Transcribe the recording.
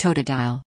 Totodile.